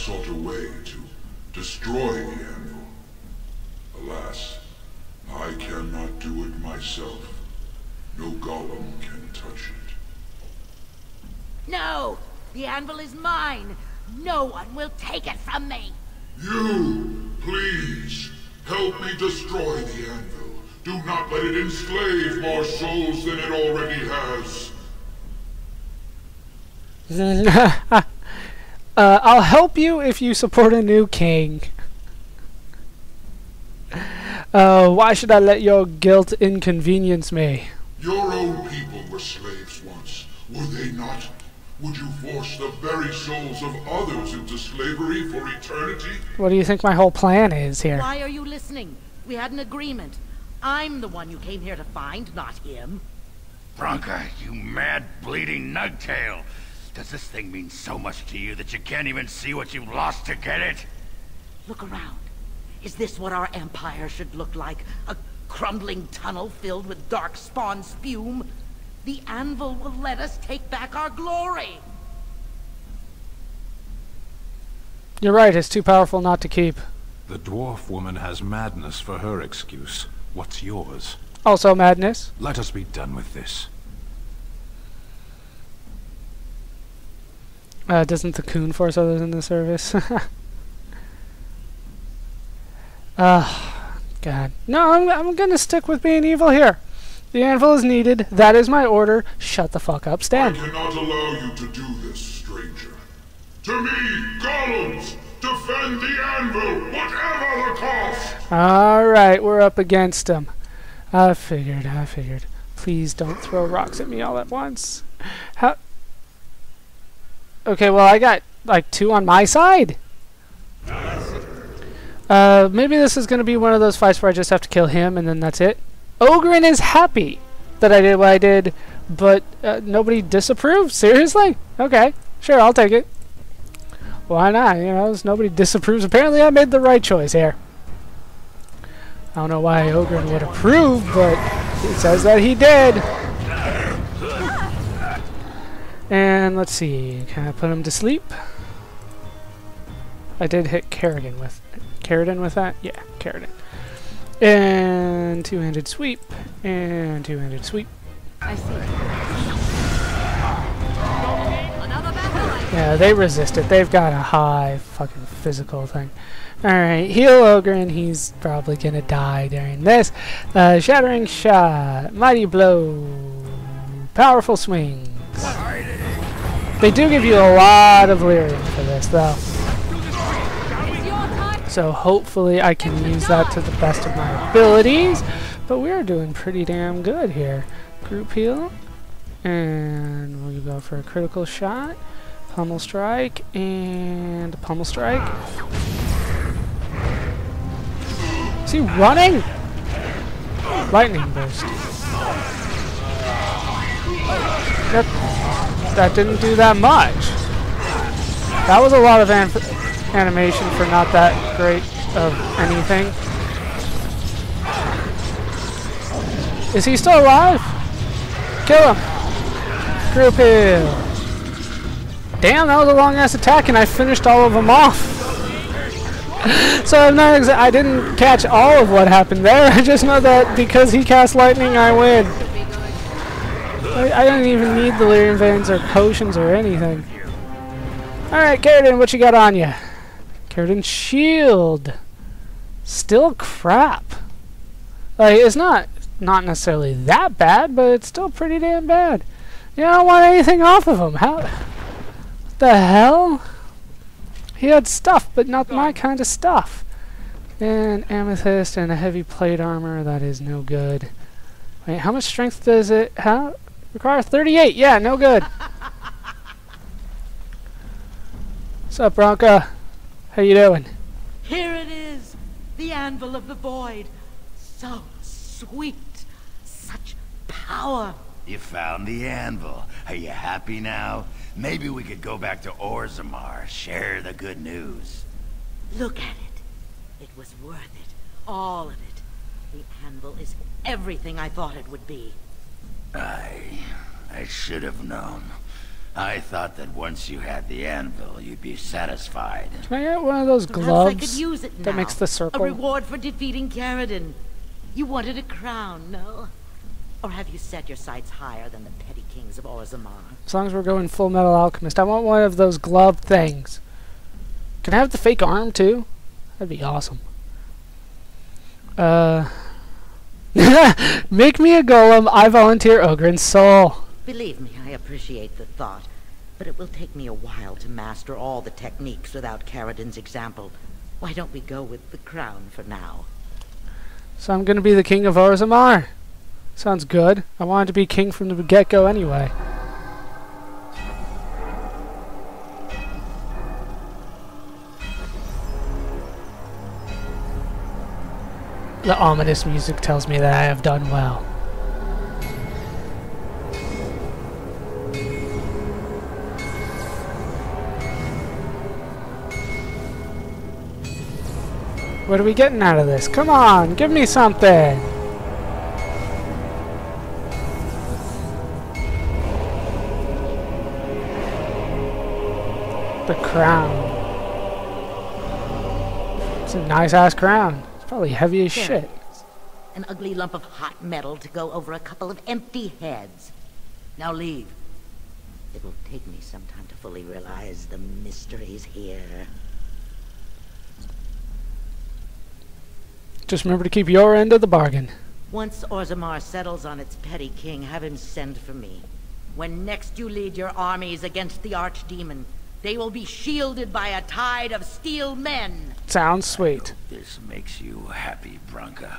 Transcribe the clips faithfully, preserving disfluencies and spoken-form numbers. sought a way to destroy the anvil. Alas, I cannot do it myself. No golem can touch it. No! The anvil is mine! No one will take it from me! You! Please! Help me destroy the anvil! Do not let it enslave more souls than it already has! uh, I'll help you if you support a new king. Uh, why should I let your guilt inconvenience me? Your own people were slaves once, were they not? Would you force the very souls of others into slavery for eternity? What do you think my whole plan is here? Why are you listening? We had an agreement. I'm the one you came here to find, not him. Branka, you mad, bleeding nugtail! Does this thing mean so much to you that you can't even see what you've lost to get it? Look around. Is this what our empire should look like? A crumbling tunnel filled with dark spawn spume? The anvil will let us take back our glory! You're right, it's too powerful not to keep. The dwarf woman has madness for her excuse. What's yours? Also madness. Let us be done with this. Uh, doesn't the coon force others in the service? Ah, uh, God. No, I'm, I'm gonna stick with being evil here. The anvil is needed. That is my order. Shut the fuck up, Sten. I cannot allow you to do this, stranger. To me, golems, defend the anvil, whatever the cost! Alright, we're up against him. I figured, I figured. Please don't throw rocks at me all at once. How... Okay, well, I got, like, two on my side? Uh, maybe this is going to be one of those fights where I just have to kill him and then that's it. Oghren is happy that I did what I did, but uh, nobody disapproves? Seriously? Okay, sure, I'll take it. Why not? You know, nobody disapproves. Apparently I made the right choice here. I don't know why Oghren would approve, but it says that he did. And let's see, can I put him to sleep? I did hit Caridin with Caridin with that? Yeah, Caridin. And two-handed sweep. And two-handed sweep. I see. Yeah, they resist it. They've got a high fucking physical thing. Alright, heal Oghren. He's probably gonna die during this. Uh, shattering shot. Mighty blow. Powerful swing. They do give you a lot of lyrium for this, though. So hopefully I can use that to the best of my abilities. But we are doing pretty damn good here. Group heal. And we'll go for a critical shot. Pummel strike. And pummel strike. Is he running? Lightning burst. Yep. That didn't do that much. That was a lot of animation for not that great of anything. Is he still alive? Kill him. Group heal. Damn, that was a long ass attack and I finished all of them off. So I'm not exa- I didn't catch all of what happened there. I just know that because he cast lightning, I win. I don't even need the lyrium veins or potions or anything. Alright, Caridin, what you got on you? Caridin's shield. Still crap. Like, it's not not necessarily that bad, but it's still pretty damn bad. You don't want anything off of him. How? What the hell? He had stuff, but not my kind of stuff. And amethyst and a heavy plate armor, that is no good. Wait, how much strength does it have? Require thirty-eight. Yeah, no good. What's up, Branka? How you doing? Here it is, the Anvil of the Void. So sweet, such power. You found the anvil. Are you happy now? Maybe we could go back to Orzammar, share the good news. Look at it. It was worth it. All of it. The anvil is everything I thought it would be. I... I should have known. I thought that once you had the anvil, you'd be satisfied. Can I get one of those gloves? Perhaps I could use it now. That makes the circle. A reward for defeating Caridin. You wanted a crown, no? Or have you set your sights higher than the petty kings of Orzammar? As long as we're going Full Metal Alchemist, I want one of those glove things. Can I have the fake arm too? That'd be awesome. Uh, make me a golem. I volunteer Ogren's soul. Believe me, I appreciate the thought, but it will take me a while to master all the techniques without Caridin's example. Why don't we go with the crown for now? So I'm going to be the king of Orzammar. Sounds good. I wanted to be king from the get-go anyway. The ominous music tells me that I have done well. What are we getting out of this? Come on, give me something! The crown. It's a nice ass crown. It's probably heavy as shit. An ugly lump of hot metal to go over a couple of empty heads. Now leave. It will take me some time to fully realize the mysteries here. Just remember to keep your end of the bargain. Once Orzammar settles on its petty king, have him send for me. When next you lead your armies against the Archdemon, they will be shielded by a tide of steel men. Sounds sweet. This makes you happy, Branka.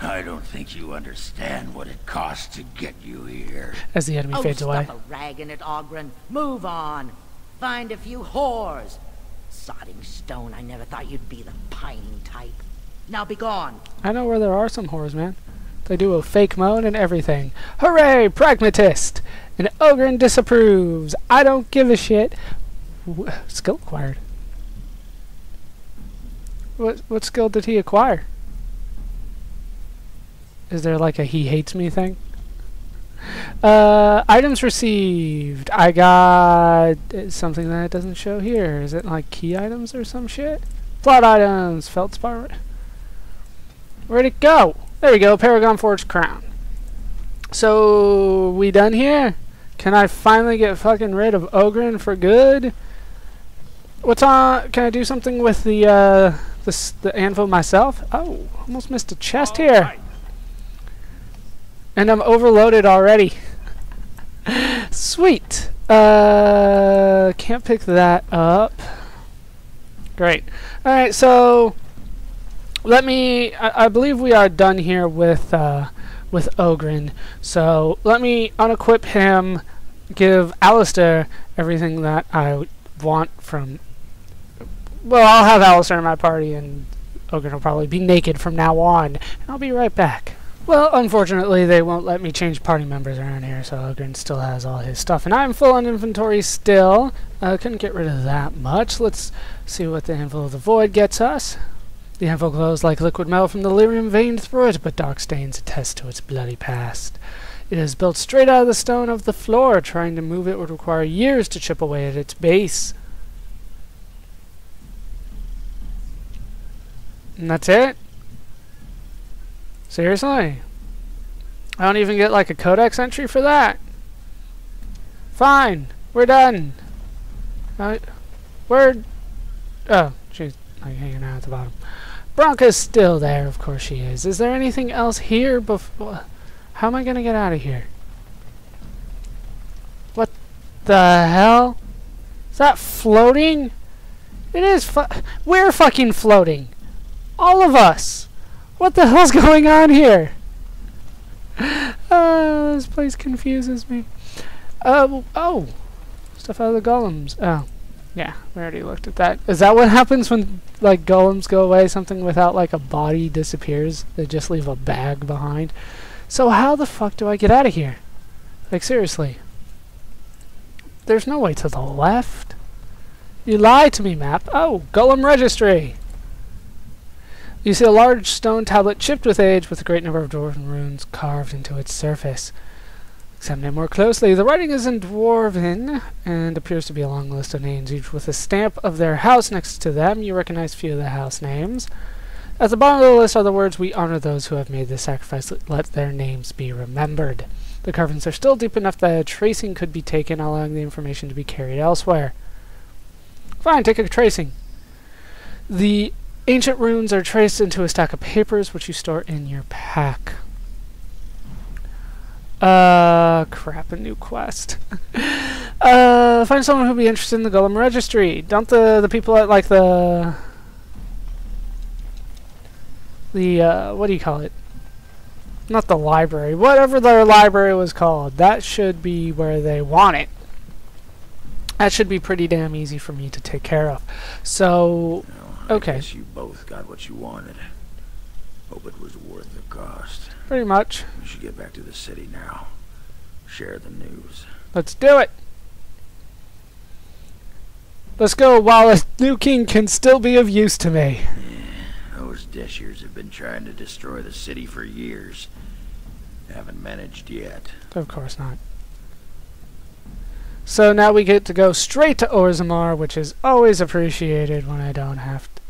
I don't think you understand what it costs to get you here. As the enemy oh, fades away. Stop a ragging at Oghren. Move on. Find a few whores. Sodding stone, I never thought you'd be the pining type. Now be gone. I know where there are some whores, man. They do a fake moan and everything. Hooray, pragmatist! And Oghren disapproves. I don't give a shit. W skill acquired. What what skill did he acquire? Is there like a he hates me thing? Uh, items received. I got something that it doesn't show here. Is it like key items or some shit? Plot items. Feldspar. Where'd it go? There we go. Paragon Forge Crown. So we done here? Can I finally get fucking rid of Oghren for good? What's on? Can I do something with the uh, the the anvil myself? Oh, almost missed a chest All here, right. And I'm overloaded already. Sweet. Uh, can't pick that up. Great. All right. So let me. I, I believe we are done here with. Uh, with Oghren. So let me unequip him, give Alistair everything that I want from... Well, I'll have Alistair in my party and Oghren will probably be naked from now on. And I'll be right back. Well, unfortunately they won't let me change party members around here, so Oghren still has all his stuff. And I'm full on inventory still. Uh, couldn't get rid of that much. Let's see what the Anvil of the Void gets us. The anvil glows like liquid metal from the lyrium veined through it, but dark stains attest to its bloody past. It is built straight out of the stone of the floor. Trying to move it would require years to chip away at its base. And that's it? Seriously? I don't even get like a codex entry for that. Fine. We're done. Uh, we're... Oh, jeez. Like hanging out at the bottom. Bronca's still there, of course she is. Is there anything else here before... How am I gonna get out of here? What the hell? Is that floating? It is fu- We're fucking floating! All of us! What the hell's going on here? Uh, this place confuses me. Uh, oh! Stuff out of the golems. Oh. Yeah, we already looked at that. Is that what happens when, like, golems go away? Something without, like, a body disappears? They just leave a bag behind? So how the fuck do I get out of here? Like, seriously. There's no way to the left. You lied to me, map. Oh, golem registry! You see a large stone tablet chipped with age with a great number of dwarven runes carved into its surface. Examine more closely. The writing is in Dwarven and appears to be a long list of names, each with a stamp of their house next to them. You recognize few of the house names. At the bottom of the list are the words, "We honor those who have made the sacrifice. Let their names be remembered." The carvings are still deep enough that a tracing could be taken, allowing the information to be carried elsewhere. Fine, take a tracing. The ancient runes are traced into a stack of papers, which you store in your pack. Uh, crap, a new quest. uh, find someone who'd be interested in the Golem Registry. Don't the, the people at, like, the... The, uh, what do you call it? Not the library. Whatever their library was called. That should be where they want it. That should be pretty damn easy for me to take care of. So, no, okay. I guess you both got what you wanted. Hope it was worth the cost. Pretty much. We should get back to the city now. Share the news. Let's do it. Let's go while a new king can still be of use to me. Yeah, those Deshyrs have been trying to destroy the city for years. Haven't managed yet. Of course not. So now we get to go straight to Orzammar, which is always appreciated when I don't have to.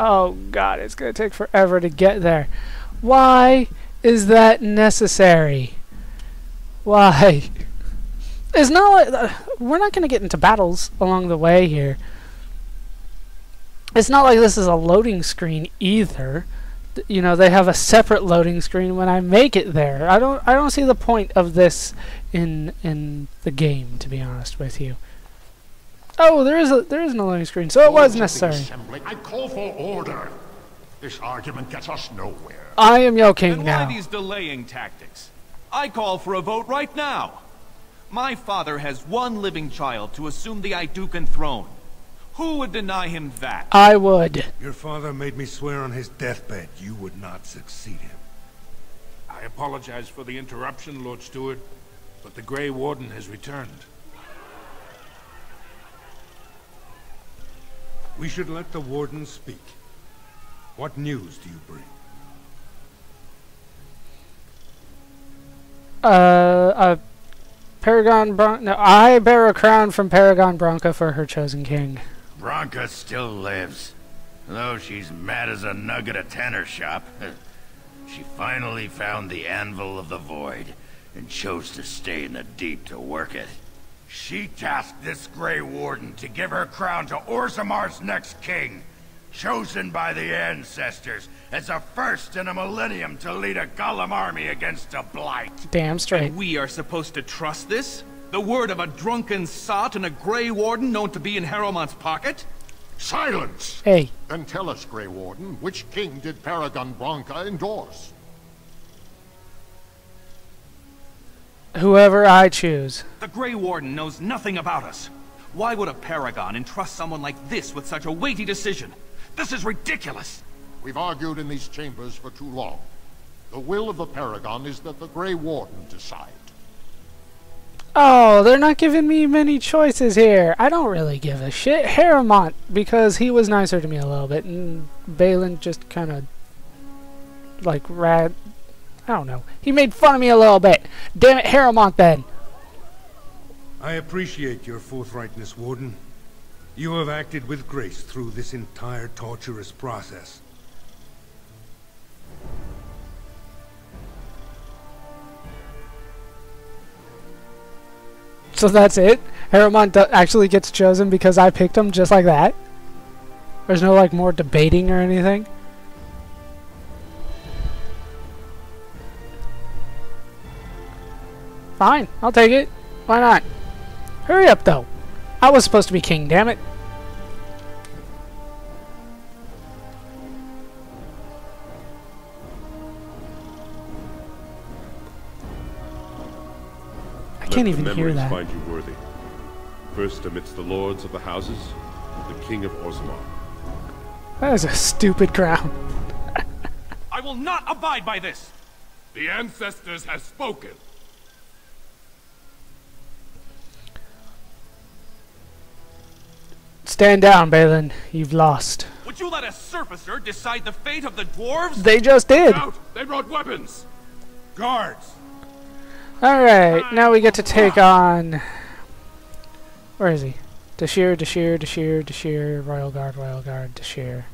Oh god, it's going to take forever to get there. Why is that necessary? Why? It's not like, uh, we're not going to get into battles along the way here. It's not like this is a loading screen either. Th you know, they have a separate loading screen when I make it there. I don't I don't see the point of this in in the game, to be honest with you. Oh, there is a there is no loading screen, so it was necessary. I call for order. This argument gets us nowhere. I am your king then now. Why these delaying tactics? I call for a vote right now. My father has one living child to assume the Aeducan throne. Who would deny him that? I would. Your father made me swear on his deathbed you would not succeed him. I apologize for the interruption, Lord Steward, but the Grey Warden has returned. We should let the Warden speak. What news do you bring? Uh, uh Paragon Bron- No, I bear a crown from Paragon Branka for her chosen king. Branka still lives. Though she's mad as a nug at a tanner shop, she finally found the Anvil of the Void and chose to stay in the deep to work it. She tasked this Grey Warden to give her crown to Orzammar's next king, chosen by the ancestors as a first in a millennium to lead a Golem army against a Blight. Damn straight. And we are supposed to trust this? The word of a drunken sot and a Grey Warden known to be in Harrowmont's pocket? Silence! Hey. Then tell us, Grey Warden, which king did Paragon Branka endorse? Whoever I choose. The Grey Warden knows nothing about us. Why would a paragon entrust someone like this with such a weighty decision? This is ridiculous! We've argued in these chambers for too long. The will of the paragon is that the Grey Warden decide. Oh, they're not giving me many choices here. I don't really give a shit. Harrowmont, because he was nicer to me a little bit, and Bhelen just kind of, like, rat... I don't know. He made fun of me a little bit. Damn it, Harrowmont, then. I appreciate your forthrightness, Warden. You have acted with grace through this entire torturous process. So that's it? Harrowmont actually gets chosen because I picked him just like that? There's no, like, more debating or anything? Fine, I'll take it. Why not? Hurry up, though. I was supposed to be king, damn it. I can't even hear that. Let the memories find you worthy. First amidst the lords of the houses, the king of Orzammar. That is a stupid crown. I will not abide by this. The ancestors have spoken. Stand down, Bhelen. You've lost. Would you let a surfacer decide the fate of the dwarves? They just did. Out. They brought weapons. Guards. Alright, now we get to take on... Where is he? Deshyr, Deshyr, Deshyr, Deshyr, Royal Guard, Royal Guard, Deshyr.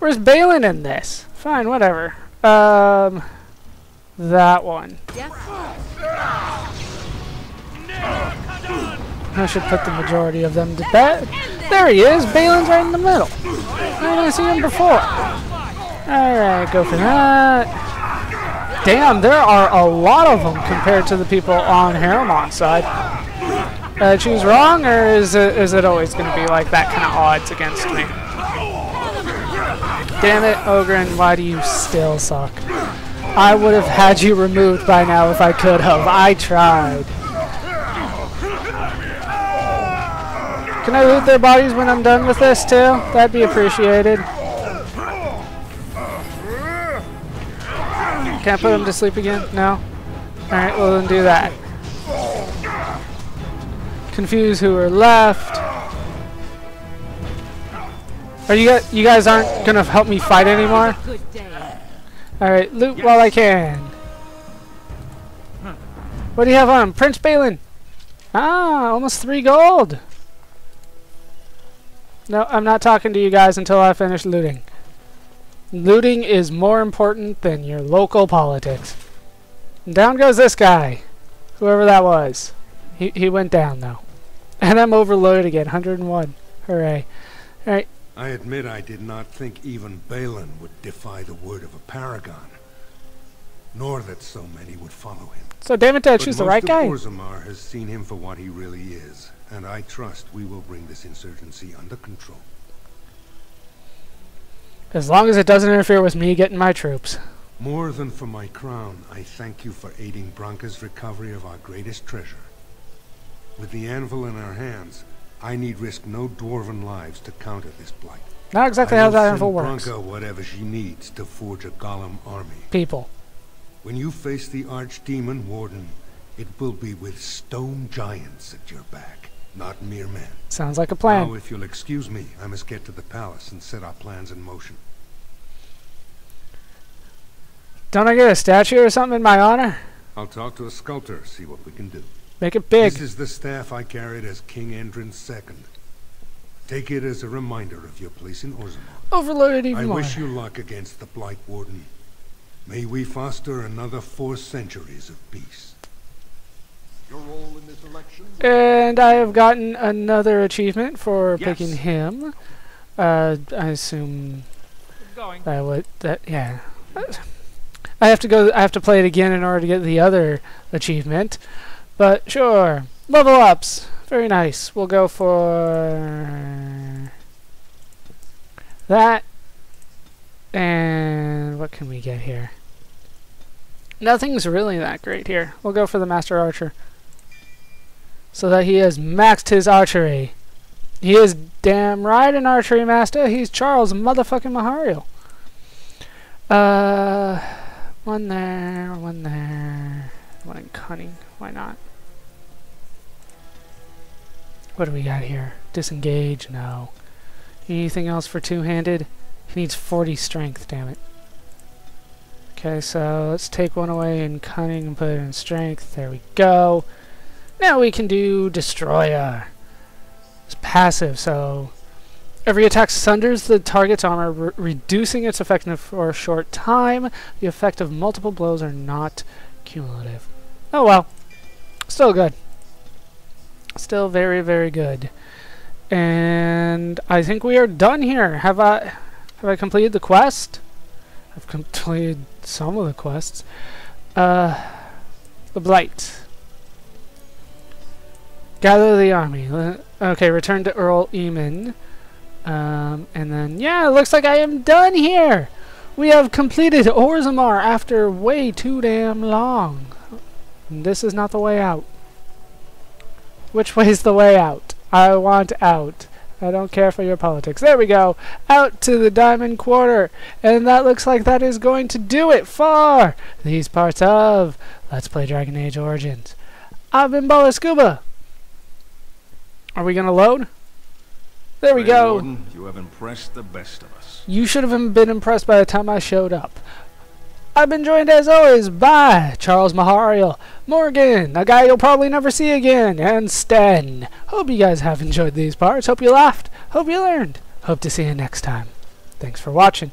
Where's Bhelen in this? Fine, whatever. Um, that one. I should put the majority of them to bed. There he is! Balin's right in the middle! I didn't see him before! Alright, go for that. Damn, there are a lot of them compared to the people on Harrowmont's side. Uh, choose wrong, or is it, is it always going to be like that kind of odds against me? Damn it, Oghren, why do you still suck? I would have had you removed by now if I could have. I tried. Can I loot their bodies when I'm done with this, too? That'd be appreciated. Can't put them to sleep again? No? Alright, well then do that. Confuse who are left. Are you guys, you guys aren't gonna help me fight anymore? Alright, loot while I can. What do you have on? Prince Bhelen! Ah, almost three gold! No, I'm not talking to you guys until I finish looting. Looting is more important than your local politics. And down goes this guy. Whoever that was. He, he went down, though. And I'm overloaded again. one hundred and one. Hooray. Alright. I admit I did not think even Bhelen would defy the word of a paragon. Nor that so many would follow him. So damn it, did I choose the right guy? Orzammar has seen him for what he really is. And I trust we will bring this insurgency under control. As long as it doesn't interfere with me getting my troops. More than for my crown, I thank you for aiding Branka's recovery of our greatest treasure. With the anvil in our hands, I need risk no dwarven lives to counter this blight. Not exactly how that anvil works. Branka whatever she needs to forge a golem army. People. When you face the Archdemon Warden, it will be with stone giants at your back. Not mere men. Sounds like a plan. Now, if you'll excuse me, I must get to the palace and set our plans in motion. Don't I get a statue or something in my honor? I'll talk to a sculptor, see what we can do. Make it big. This is the staff I carried as King Endrin the second. Take it as a reminder of your place in Orzammar. Overloaded even I more. I wish you luck against the Blight Warden. May we foster another four centuries of peace. Your role in this election? And I have gotten another achievement for yes. picking him. Uh, I assume going. I would. That yeah. I have to go. I have to play it again in order to get the other achievement. But sure, level ups. Very nice. We'll go for that. And what can we get here? Nothing's really that great here. We'll go for the Master Archer. So that he has maxed his archery. He is damn right an archery master. He's Charles motherfucking Mahariel. Uh, one there, one there, one in cunning. Why not? What do we got here? Disengage? No. Anything else for two-handed? He needs forty strength, damn it. Okay, so let's take one away in cunning and put it in strength. There we go. Now we can do destroyer. It's passive, so every attack sunders the target's armor, re reducing its effectiveness for a short time. The effect of multiple blows are not cumulative. Oh well, still good. Still very, very good. And I think we are done here. Have I have I completed the quest? I've completed some of the quests. Uh, the Blight. Gather the army. Le okay, return to Earl Eamon. Um, and then, yeah, it looks like I am done here! We have completed Orzammar after way too damn long. And this is not the way out. Which way is the way out? I want out. I don't care for your politics. There we go. Out to the Diamond Quarter. And that looks like that is going to do it for these parts of Let's Play Dragon Age Origins. I've been Ballerscuba. Are we going to load? There we Grey go. Warden, you have impressed the best of us. You should have been impressed by the time I showed up. I've been joined as always by Charles Mahariel, Morgan, a guy you'll probably never see again, and Sten. Hope you guys have enjoyed these parts. Hope you laughed. Hope you learned. Hope to see you next time. Thanks for watching.